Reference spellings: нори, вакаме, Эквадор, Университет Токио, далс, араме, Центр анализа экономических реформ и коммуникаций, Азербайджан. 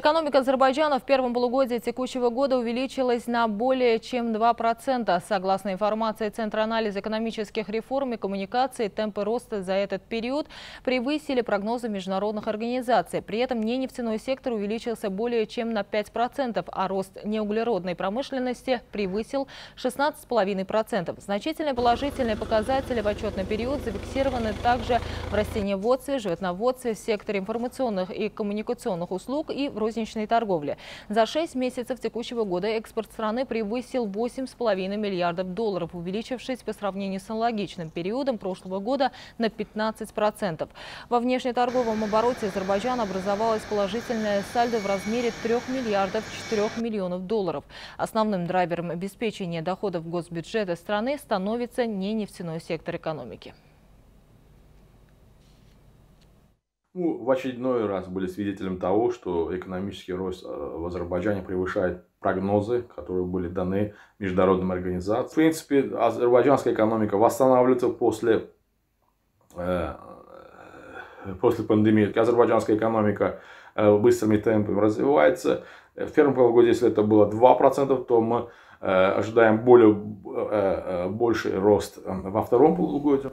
Экономика Азербайджана в первом полугодии текущего года увеличилась на более чем 2%. Согласно информации Центра анализа экономических реформ и коммуникаций, темпы роста за этот период превысили прогнозы международных организаций. При этом ненефтяной сектор увеличился более чем на 5%, а рост неуглеродной промышленности превысил 16,5%. Значительные положительные показатели в отчетный период зафиксированы также в растениеводстве, животноводстве, в секторе информационных и коммуникационных услуг и в розничной торговле. За 6 месяцев текущего года экспорт страны превысил 8,5 миллиардов долларов, увеличившись по сравнению с аналогичным периодом прошлого года на 15%. Во внешнеторговом обороте Азербайджана образовалась положительная сальдо в размере 3 миллиардов 4 миллионов долларов. Основным драйвером обеспечения доходов госбюджета страны становится ненефтяной сектор экономики. В очередной раз были свидетелем того, что экономический рост в Азербайджане превышает прогнозы, которые были даны международным организациям. В принципе, азербайджанская экономика восстанавливается после пандемии. Азербайджанская экономика быстрыми темпами развивается. В первом полугодии, если это было 2%, то мы ожидаем больший рост во втором полугодии.